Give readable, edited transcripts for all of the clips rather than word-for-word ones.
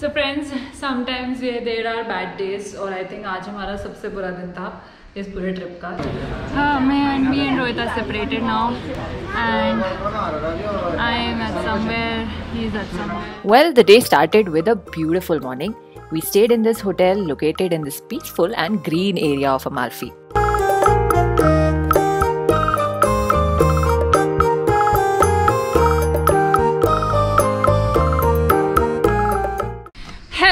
So friends, sometimes there are bad days और I think आज हमारा सबसे बुरा दिन था इस पूरे ट्रिप का. हाँ, me and Rohit are separated now and I am at somewhere, he is at somewhere. Well, the day started with a beautiful morning. We stayed in this hotel located in this peaceful and green area of Amalfi.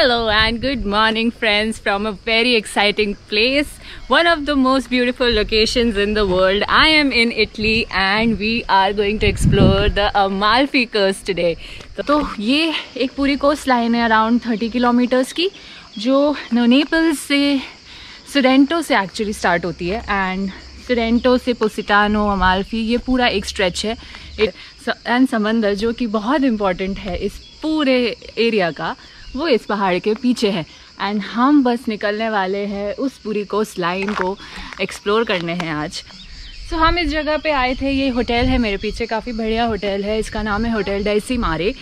Hello and good morning friends from a very exciting place, one of the most beautiful locations in the world. I am in Italy and we are going to explore the Amalfi Coast today. तो ये एक पूरी coast line है around 30 kilometres की जो Naples से Sorento से actually start होती है एंड सोरेंटो से पोसिटानो अमाल्फी ये पूरा एक स्ट्रेच है एंड समंदर जो कि बहुत इम्पॉर्टेंट है इस पूरे एरिया का वो इस पहाड़ के पीछे है एंड हम बस निकलने वाले हैं उस पूरी कोस्ट लाइन को एक्सप्लोर करने हैं आज. So, हम इस जगह पे आए थे. ये होटल है मेरे पीछे, काफ़ी बढ़िया होटल है. इसका नाम है होटल डैसी मारे.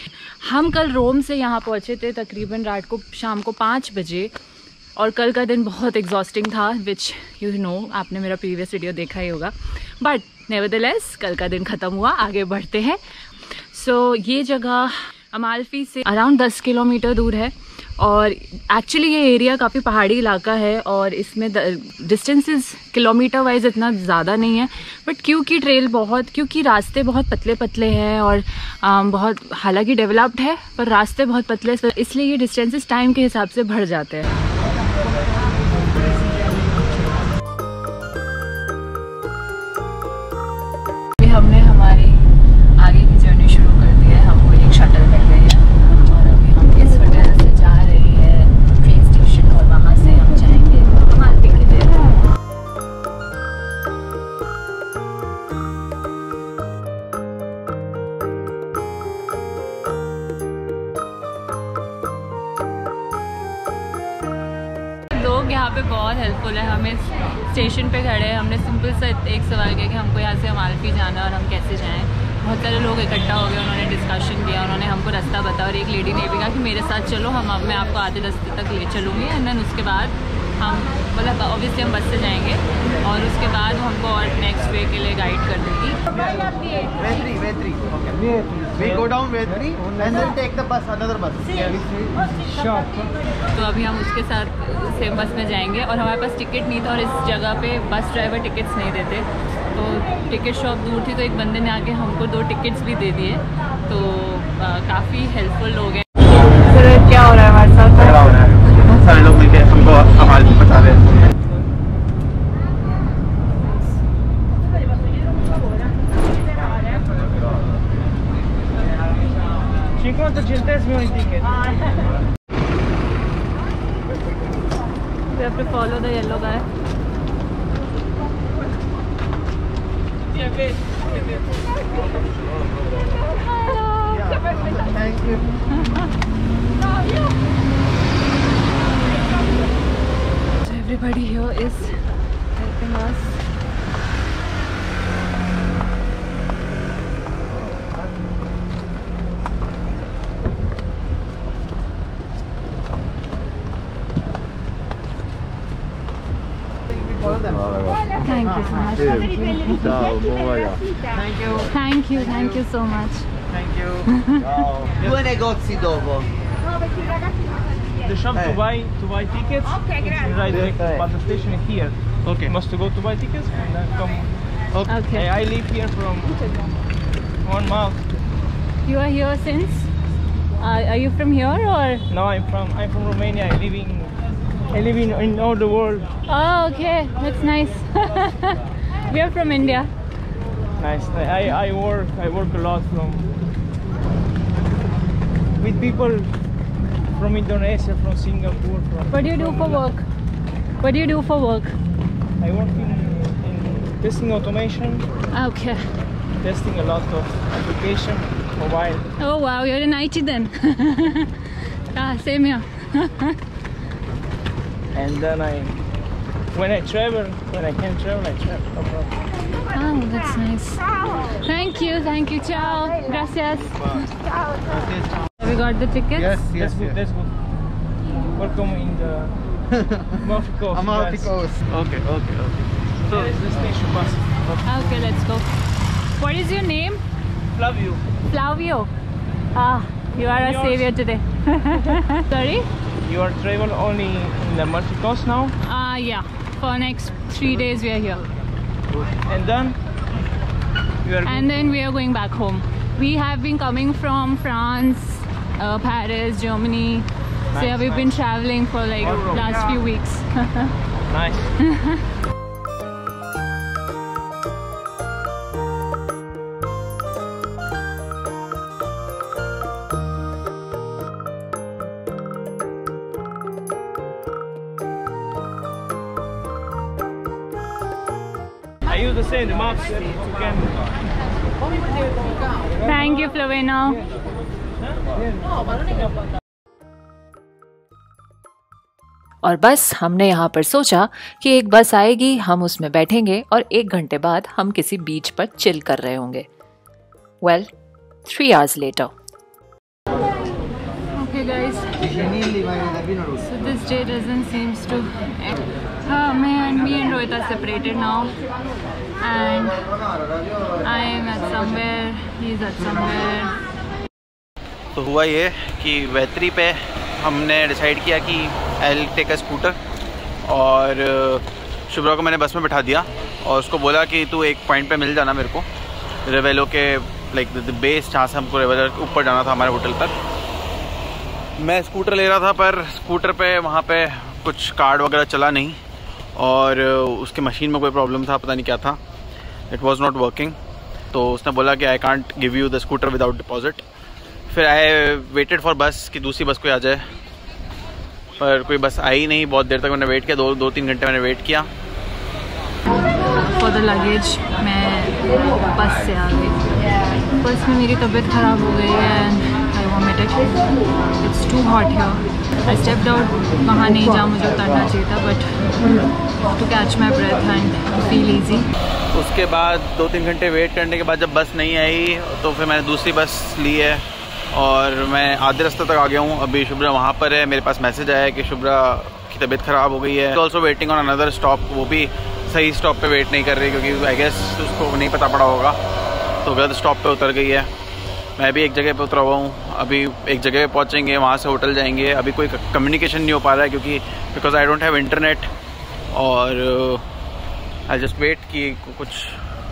हम कल रोम से यहाँ पहुँचे थे तकरीबन रात को शाम को 5 बजे और कल का दिन बहुत एग्जॉस्टिंग था विच यू नो आपने मेरा प्रीवियस वीडियो देखा ही होगा बट नेवरदलेस कल का दिन ख़त्म हुआ. आगे बढ़ते हैं. सो ये जगह अमाल्फी से अराउंड 10 किलोमीटर दूर है और एक्चुअली ये एरिया काफ़ी पहाड़ी इलाका है और इसमें डिस्टेंसेस किलोमीटर वाइज इतना ज़्यादा नहीं है बट क्योंकि रास्ते बहुत पतले पतले हैं और बहुत हालांकि डेवलप्ड है पर रास्ते बहुत पतले इसलिए ये डिस्टेंसेस टाइम के हिसाब से बढ़ जाते हैं. हमने हमारी आगे की जर्नी शुरू कर दी है. हमको एक शटल मिल गई है और अभी हम इस होटल से जा रहे हैं ट्रेन स्टेशन और वहाँ से हम जाएंगे अमाल्फी के लिए. लोग यहाँ पे बहुत हेल्पफुल है. हमें स्टेशन पे खड़े हैं. हमने सिंपल सा एक सवाल किया कि हमको यहाँ से अमाल्फी जाना और हम कैसे जाएं. बहुत सारे लोग इकट्ठा हो गए. उन्होंने डिस्कशन किया, उन्होंने हमको रास्ता बताया और एक लेडी ने भी कहा कि मेरे साथ चलो, मैं आपको आधे रास्ते तक ले चलूँगी एंड देन उसके बाद हम मतलब ऑब्वियसली हम बस से जाएंगे और उसके बाद हमको और नेक्स्ट वे के लिए गाइड कर देगी. तो अभी हम उसके साथ सेम बस में जाएंगे और हमारे पास टिकट नहीं था और इस जगह पे बस ड्राइवर टिकट्स नहीं देते तो टिकट शॉप दूर थी तो एक बंदे ने आके हमको 2 टिकट्स भी दे दिए. तो काफ़ी हेल्पफुल लोग हैं. सर क्या हो रहा है हमारे साथ? क्या हो रहा है? सारे लोग मिलकर हमको अमाल्फी बता रहे हैं. We have to follow the yellow guy. Yeah, wait. Hello. Thank you. So everybody here is helping us. Thank you so much. Thank you so much. Thank you. Ciao. 2 negozi dopo. No, perché I ragazzi non the shop to buy tickets. Okay, grazie. Right direct but the station is here. Okay. You must go to buy tickets and then come. Okay. I live here from 1 month. You are here since? Are you from here or? No, I'm from Romania. I live in all the world. Oh, okay. That's nice. We are from India. Nice. I work a lot with people from Indonesia, from Singapore. What do you do for work? What do you do for work? I work in testing automation. Okay. Testing a lot of application for a while. Oh wow, you're in IT then. Ah, same here. And then when I can travel, I travel. Oh, that's nice. Thank you, ciao. Gracias. Ciao. Have you got the tickets? Yes, that's good. Welcome in the Amalfi Coast. Amalfi Coast. Okay, okay, okay. So there is the station bus. Okay, let's go. What is your name? Flavio. Flavio. Ah, you are a savior today. Sorry? You are traveling only in the Amalfi Coast now? Yeah. For next 3 days we are here. And then? You are then we are going back home. We have been coming from France, Paris, Germany. Nice, so yeah, we've been traveling for like last few weeks. Nice. I use the same maps that you can. Thank you, Flavino. और बस हमने यहाँ पर सोचा कि एक बस आएगी, हम उसमें बैठेंगे और 1 घंटे बाद हम किसी बीच पर चिल कर रहे होंगे. Well, 3 hours later. Okay, guys. So this day doesn't seem to end. Me and Rohit are separated now, and I am at somewhere, he is at somewhere. तो हुआ ये कि वैतरी पे हमने डिसाइड किया कि I'll take a scooter, और शुभ्रा को मैंने बस में बैठा दिया और उसको बोला कि तू एक पॉइंट पे मिल जाना मेरे को रेवेलो के, लाइक द बेस जहाँ से हमको रेवेलो के ऊपर जाना था हमारे होटल तक. मैं स्कूटर ले रहा था पर स्कूटर पे वहाँ पे कुछ कार्ड वगैरह चला नहीं और उसके मशीन में कोई प्रॉब्लम था, पता नहीं क्या था, इट वॉज़ नॉट वर्किंग. तो उसने बोला कि I can't give you the scooter without deposit. फिर आई वेटेड फॉर बस कि दूसरी बस कोई आ जाए, पर कोई बस आई नहीं. बहुत देर तक मैंने वेट किया, 2-3 घंटे मैंने वेट किया. फॉर द लगेज मैं बस से आ गई. बस में मेरी तबीयत ख़राब हो गई है. It's too hot here. I stepped out वहाँ नहीं जहाँ मुझे उतरना चाहिए था, but to catch my breath and feel easy. उसके बाद 2-3 घंटे वेट करने के बाद जब बस नहीं आई तो फिर मैंने दूसरी बस ली है और मैं आधे रास्ते तक आ गया हूँ. अभी शुभ्रा वहाँ पर है. मेरे पास मैसेज आया है कि शुभ्रा की तबीयत ख़राब हो गई है. Also waiting on another stop. वो भी सही स्टॉप पे वेट नहीं कर रही क्योंकि आई गेस उसको नहीं पता पड़ा होगा, तो गलत स्टॉप पे उतर गई है. मैं भी एक जगह पे उतरा हुआ हूँ. अभी एक जगह पे पहुँचेंगे, वहाँ से होटल जाएंगे. अभी कोई कम्युनिकेशन नहीं हो पा रहा है क्योंकि because I don't have internet. और आई जस्ट वेट कि कुछ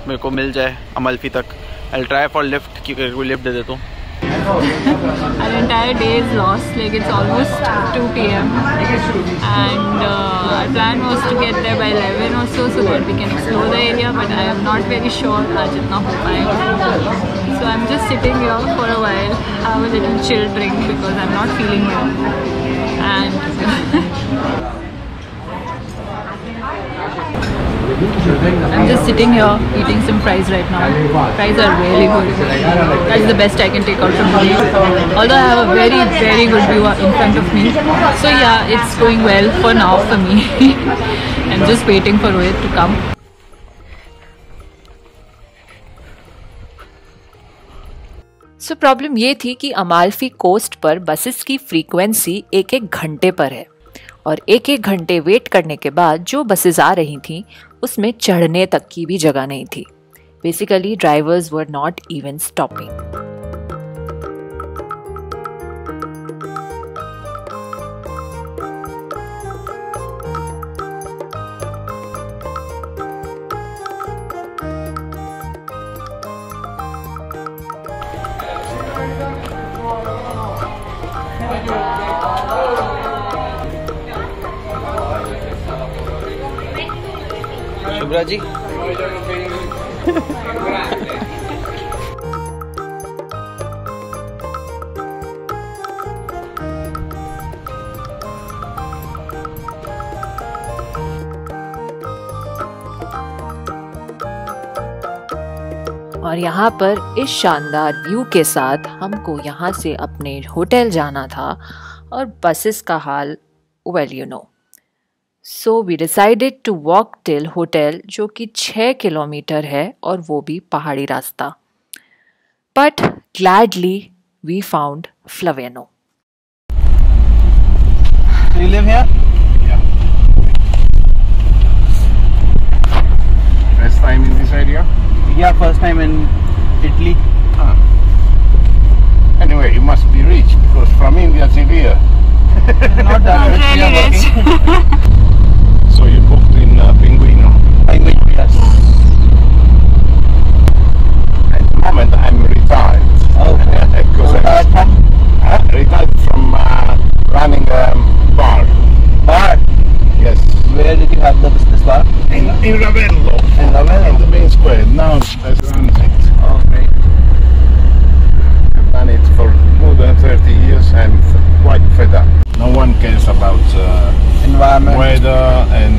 मेरे को मिल जाए अमल्फी तक. आई ट्राई फॉर लिफ्ट कि कोई लिफ्ट दे देता हूँ. Our entire day is lost. Like it's almost 2 PM and our plan was to get there by 11 or so that we can explore the area. But I am not very sure आज इतना हो पाएगा. So I'm just sitting here for a while, have a little chill drink because I'm not feeling well. And I'm just sitting here eating some fries right now. Fries are really good. That's the best I can take out from today. Although I have a very good view in front of me. So yeah, it's going well for now for me. I'm just waiting for Rohit to come. So problem ये थी कि Amalfi coast पर buses की frequency 1-1 घंटे पर है और 1-1 घंटे वेट करने के बाद जो बसेस आ रही थी उसमें चढ़ने तक की भी जगह नहीं थी. Basically drivers were not even stopping. Shubhra ji और यहाँ पर इस शानदार व्यू के साथ हमको यहाँ से अपने होटल जाना था और बसेस का हाल well you know. So we decided to walk till hotel जो कि 6 किलोमीटर है और वो भी पहाड़ी रास्ता. बट ग्लैडली वी फाउंड फ्लावेनो. live here? Yeah. First time in this area? Yeah, first time in Italy. Huh. Anyway, you must be rich because from India to here. Not that rich. So you booked in Pinguino? Pinguino, yes. At the moment I'm retired. Oh. Because I'm retired from running a bar. Bar? Yes. Where did you have the business bar? In Ravello. In Ravello? In the main square. Now I run it. Oh, great. I've done it for more than 30 years. I'm quite fed up. No one cares about environment, weather and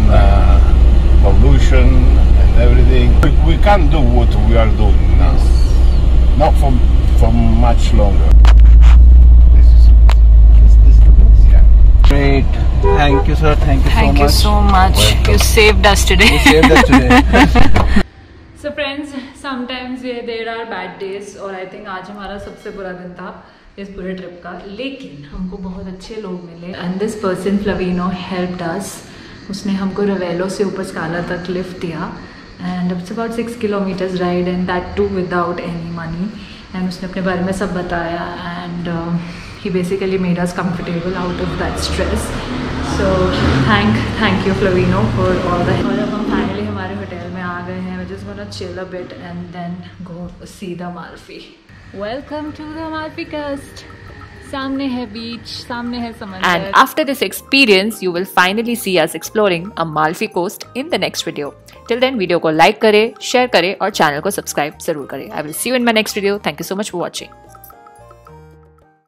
pollution and everything. We can't do what we are doing now. Yes. Not for much longer. Great. Thank you, sir. Thank you so much. Thank you so much. You saved us today. You saved us today. So friends, sometimes there are bad days और I think आज हमारा सबसे बुरा दिन था इस पूरे trip का, लेकिन हमको बहुत अच्छे लोग मिले and this person Flavio helped us. उसने हमको रवेलो से ऊपर स्काला तक लिफ्ट दिया and it's about 6 kilometers ride and that too without any money. And उसने अपने बारे में सब बताया and he basically made us comfortable out of that stress. So thank you Flavio for all the help. और अब हम finally हमारे होटल में आ गए हैं. We're just gonna chill a bit and then go see the Amalfi. Welcome to the Amalfi Coast. सामने है beach, सामने है समंदर. And after this experience, you will finally see us exploring Amalfi Coast in the next video. Till then, video को like करे, share करे और channel को subscribe जरूर करे. I will see you in my next video. Thank you so much for watching.